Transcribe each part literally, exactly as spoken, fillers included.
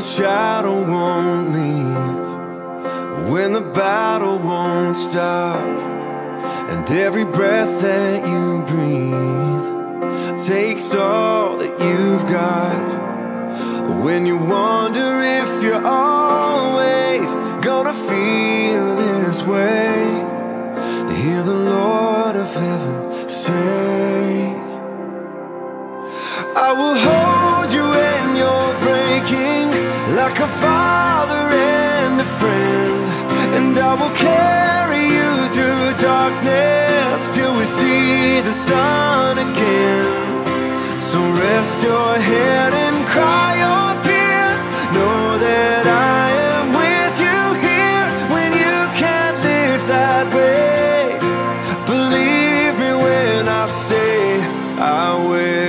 the shadow won't leave, when the battle won't stop, and every breath that you breathe takes all that you've got. When you wonder if you're always gonna feel this way, hear the Lord of heaven say, I will hold you when you're breaking, like a father and a friend, and I will carry you through darkness till we see the sun again. So rest your head and cry your tears, know that I am with you here when you can't live that way. Believe me when I say I will.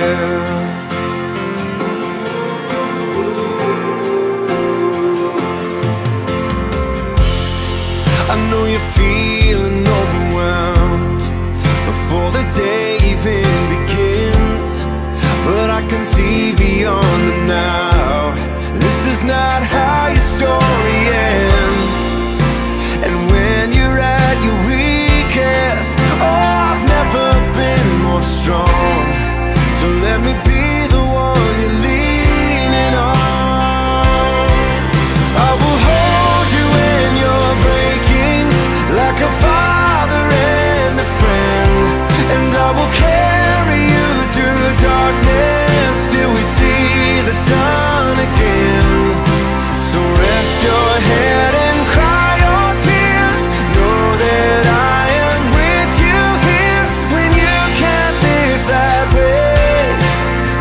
I know you're feeling overwhelmed before the day even begins, but I can see beyond the now. This is not how your story ends. And when you're at your weakest, oh, I've never been more strong. So let me be the one you leave. Like a father and a friend, and I will carry you through the darkness till we see the sun again. So rest your head and cry your tears, know that I am with you here when you can't live that way.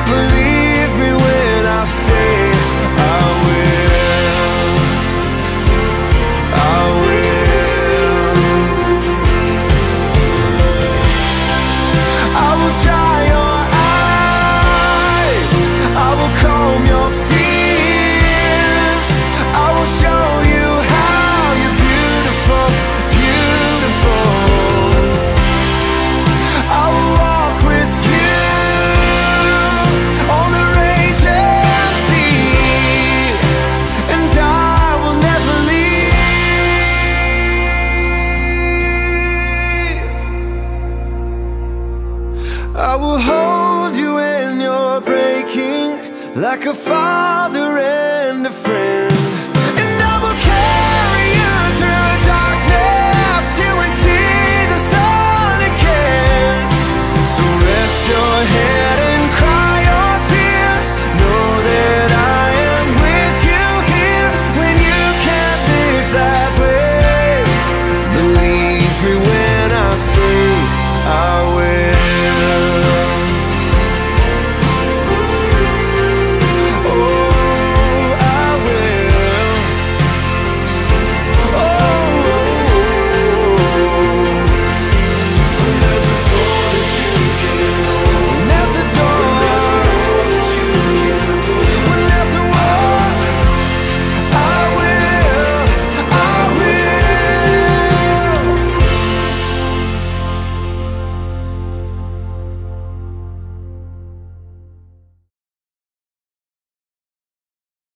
Believe me when I say I will, I will. Like a father and a friend,